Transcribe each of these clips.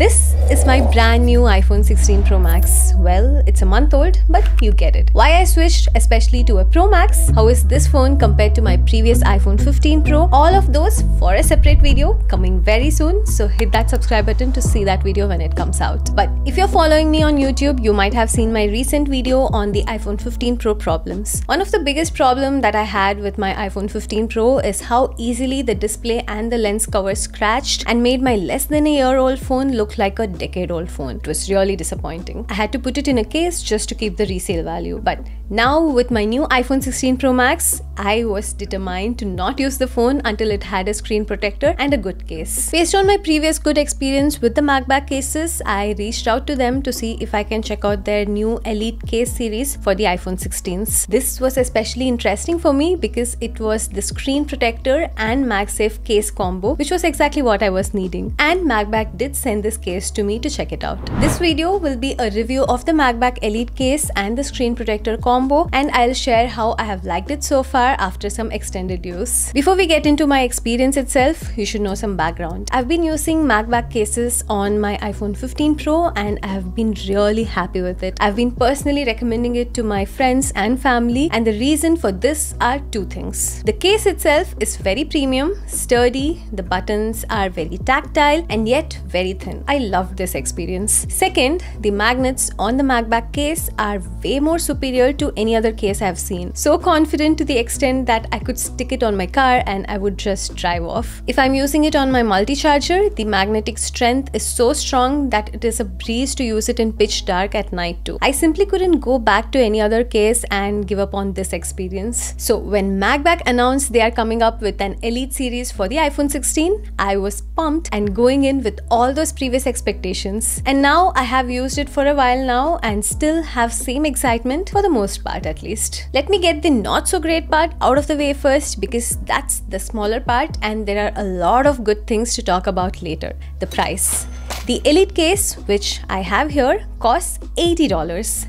This is my brand new iPhone 16 Pro Max. Well, it's a month old, but you get it. Why I switched especially to a Pro Max, how is this phone compared to my previous iPhone 15 Pro, all of those for a separate video coming very soon. So hit that subscribe button to see that video when it comes out. But if you're following me on YouTube, you might have seen my recent video on the iPhone 15 Pro problems. One of the biggest problems that I had with my iPhone 15 Pro is how easily the display and the lens cover scratched and made my less than a year old phone look like a decade-old phone. It was really disappointing. I had to put it in a case just to keep the resale value. But now with my new iPhone 16 Pro Max, I was determined to not use the phone until it had a screen protector and a good case. Based on my previous good experience with the MagBak cases, I reached out to them to see if I can check out their new Elite case series for the iPhone 16s. This was especially interesting for me because it was the screen protector and MagSafe case combo, which was exactly what I was needing. And MagBak did send this case to me to check it out. This video will be a review of the MagBak Elite case and the screen protector combo, and I'll share how I have liked it so far after some extended use. Before we get into my experience itself, you should know some background. I've been using MagBak cases on my iPhone 15 Pro and I have been really happy with it. I've been personally recommending it to my friends and family, and the reason for this are two things. The case itself is very premium, sturdy, the buttons are very tactile and yet very thin. I loved this experience. Second, the magnets on the MagBak case are way more superior to any other case I've seen. So confident to the extent that I could stick it on my car and I would just drive off. If I'm using it on my multi-charger, the magnetic strength is so strong that it is a breeze to use it in pitch dark at night too. I simply couldn't go back to any other case and give up on this experience. So when MagBak announced they are coming up with an Elite series for the iPhone 16, I was pumped and going in with all those previous expectations. And now I have used it for a while now and still have same excitement, for the most part at least. Let me get the not so great part out of the way first, because that's the smaller part and there are a lot of good things to talk about later. The price. The Elite case, which I have here, costs $80.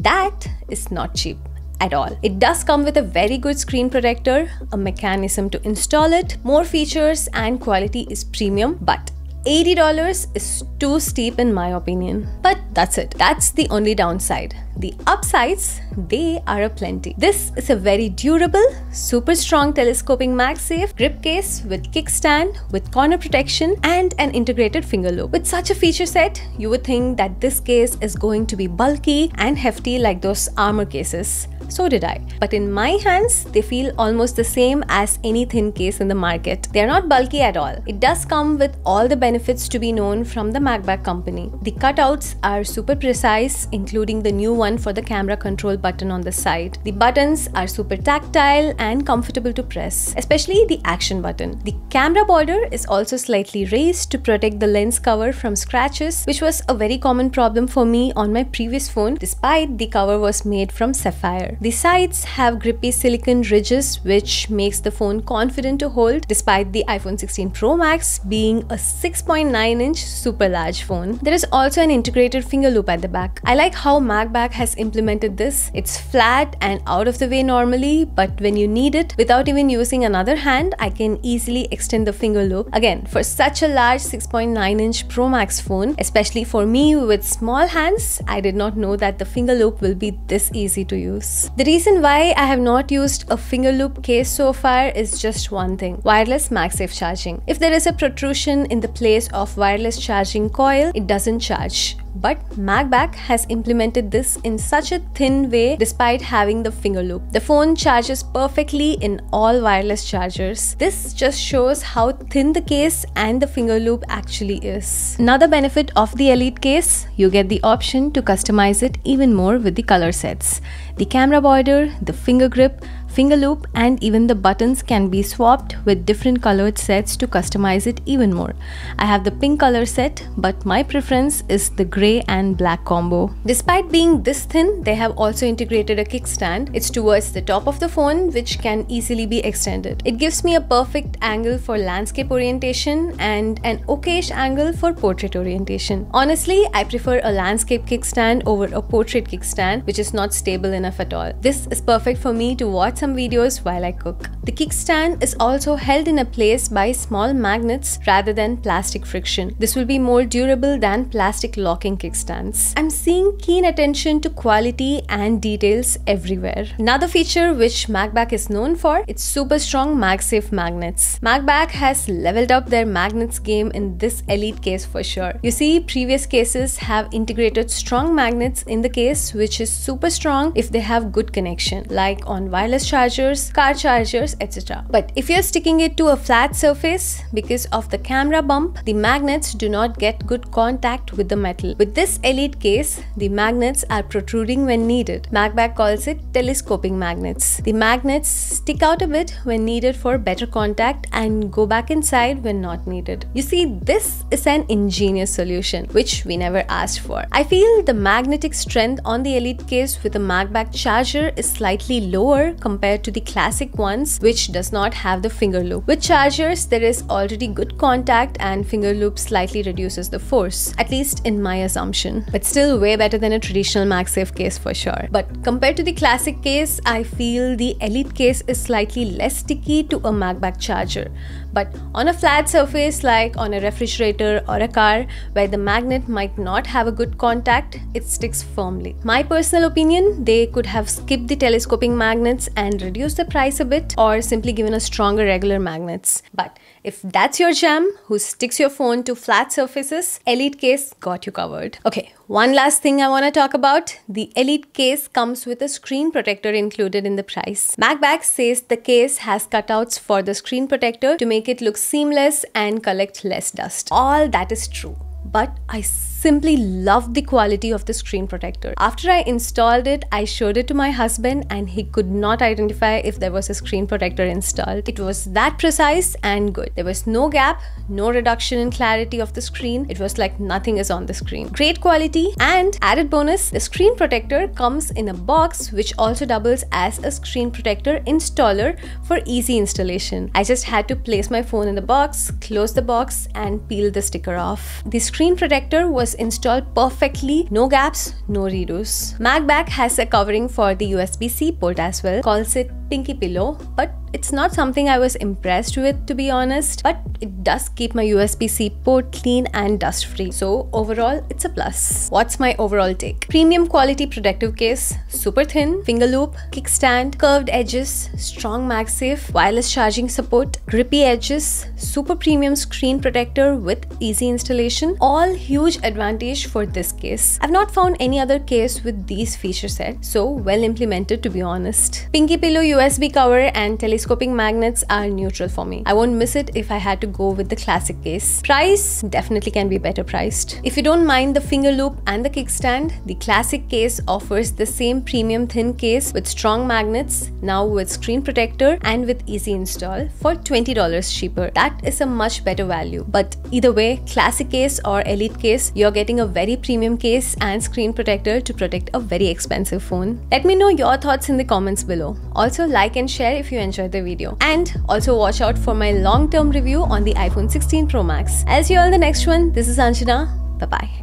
That is not cheap at all. It does come with a very good screen protector, a mechanism to install it, more features, and quality is premium, but $80 is too steep in my opinion. But that's it. That's the only downside. The upsides, they are aplenty. This is a very durable, super strong telescoping MagSafe grip case with kickstand, with corner protection and an integrated finger loop. With such a feature set, you would think that this case is going to be bulky and hefty like those armor cases. So did I. But in my hands, they feel almost the same as any thin case in the market. They are not bulky at all. It does come with all the benefits to be known from the MagBak company. The cutouts are super precise, including the new one for the camera control button on the side. The buttons are super tactile and comfortable to press, especially the action button. The camera border is also slightly raised to protect the lens cover from scratches, which was a very common problem for me on my previous phone, despite the cover was made from sapphire. The sides have grippy silicone ridges, which makes the phone confident to hold despite the iPhone 16 Pro Max being a 6.9-inch super large phone. There is also an integrated finger loop at the back. I like how MagBak has implemented this. It's flat and out of the way normally, but when you need it, without even using another hand, I can easily extend the finger loop. Again, for such a large 6.9-inch Pro Max phone, especially for me with small hands, I did not know that the finger loop will be this easy to use. The reason why I have not used a finger loop case so far is just one thing: wireless MagSafe charging. If there is a protrusion in the place of wireless charging coil, it doesn't charge. But MagBak has implemented this in such a thin way despite having the finger loop. The phone charges perfectly in all wireless chargers. This just shows how thin the case and the finger loop actually is. Another benefit of the Elite case, you get the option to customize it even more with the color sets. The camera border, the finger grip, finger loop and even the buttons can be swapped with different colored sets to customize it even more. I have the pink color set, but my preference is the grey and black combo. Despite being this thin, they have also integrated a kickstand. It's towards the top of the phone, which can easily be extended. It gives me a perfect angle for landscape orientation and an okayish angle for portrait orientation. Honestly, I prefer a landscape kickstand over a portrait kickstand, which is not stable enough at all. This is perfect for me to watch some videos while I cook. The kickstand is also held in a place by small magnets rather than plastic friction. This will be more durable than plastic locking kickstands. I'm seeing keen attention to quality and details everywhere. Another feature which MagBak is known for, it's super strong MagSafe magnets. MagBak has leveled up their magnets game in this Elite case for sure. You see, previous cases have integrated strong magnets in the case, which is super strong if they have good connection, like on wireless chargers, car chargers, etc. But if you're sticking it to a flat surface, because of the camera bump, the magnets do not get good contact with the metal. With this Elite case, the magnets are protruding when needed. MagBak calls it telescoping magnets. The magnets stick out a bit when needed for better contact and go back inside when not needed. You see, this is an ingenious solution, which we never asked for. I feel the magnetic strength on the Elite case with the MagBak charger is slightly lower compared to the classic ones, which does not have the finger loop. With chargers, there is already good contact and finger loop slightly reduces the force, at least in my assumption. But still way better than a traditional MagSafe case for sure. But compared to the classic case, I feel the Elite case is slightly less sticky to a MagBak charger. But on a flat surface like on a refrigerator or a car, where the magnet might not have a good contact, it sticks firmly. My personal opinion, they could have skipped the telescoping magnets and reduced the price a bit, or simply given us stronger regular magnets. But if that's your jam, who sticks your phone to flat surfaces, Elite case got you covered. Okay, one last thing I want to talk about. The Elite case comes with a screen protector included in the price. MagBak says the case has cutouts for the screen protector to make it look seamless and collect less dust. All that is true, but I simply loved the quality of the screen protector. After I installed it, I showed it to my husband and he could not identify if there was a screen protector installed. It was that precise and good. There was no gap, no reduction in clarity of the screen. It was like nothing is on the screen. Great quality, and added bonus, the screen protector comes in a box which also doubles as a screen protector installer for easy installation. I just had to place my phone in the box, close the box and peel the sticker off. The screen protector was installed perfectly, no gaps, no redos. MagBak has a covering for the USB-C port as well, calls it Pinky Pillow, but it's not something I was impressed with, to be honest, but it does keep my USB-C port clean and dust free. So overall, it's a plus. What's my overall take? Premium quality protective case, super thin, finger loop, kickstand, curved edges, strong MagSafe, wireless charging support, grippy edges, super premium screen protector with easy installation, all huge advantage for this case. I've not found any other case with these feature set, so well implemented to be honest. Pinky Pillow USB cover and telescoping magnets are neutral for me. I won't miss it if I had to go with the classic case. Price definitely can be better priced. If you don't mind the finger loop and the kickstand, the classic case offers the same premium thin case with strong magnets, now with screen protector and with easy install for $20 cheaper. That is a much better value. But either way, classic case or Elite case, you're getting a very premium case and screen protector to protect a very expensive phone. Let me know your thoughts in the comments below. Also like and share if you enjoyed the video, and also watch out for my long-term review on the iPhone 16 Pro Max. I'll see you all in the next one. This is Anjana. Bye bye.